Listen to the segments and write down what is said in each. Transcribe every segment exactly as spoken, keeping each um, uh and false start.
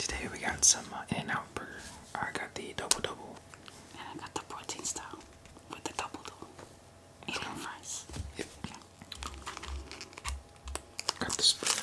Today we got some uh, In-N-Out burger. I got the double-double. And I got the protein style with the double-double. And okay. Fries. Yep. Okay. Got this burger.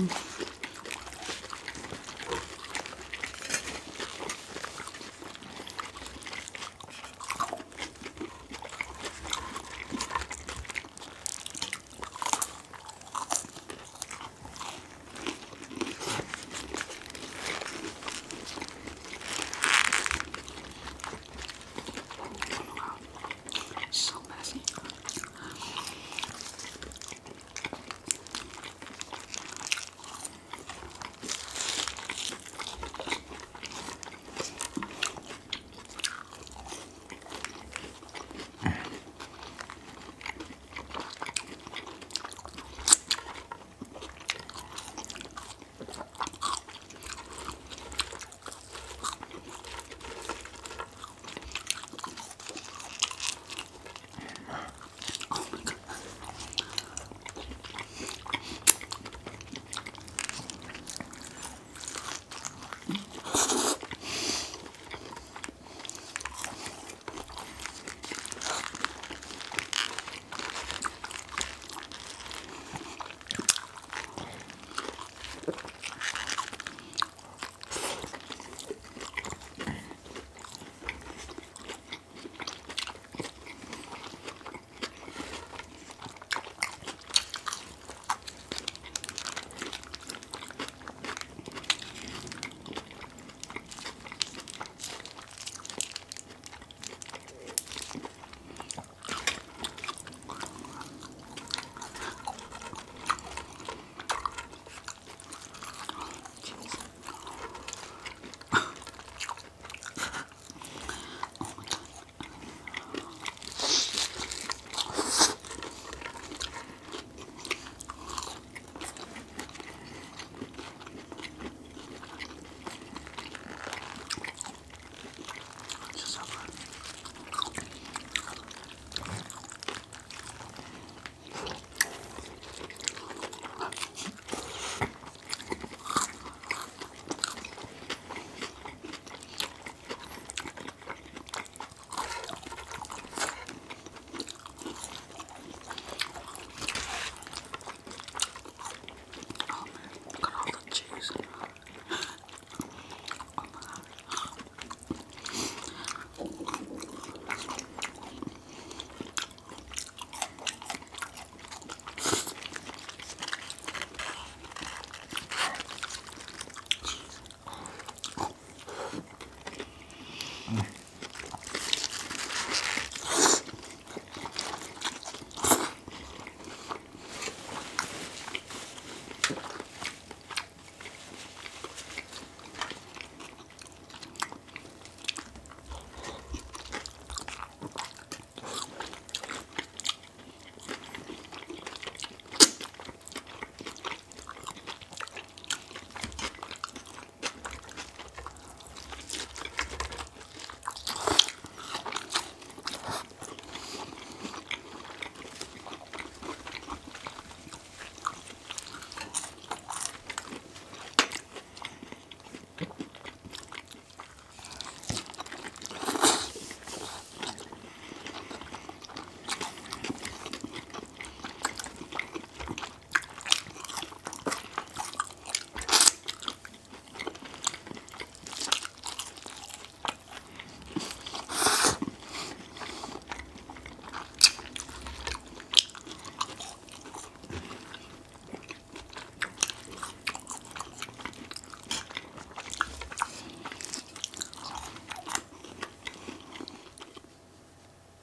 Mm-hmm.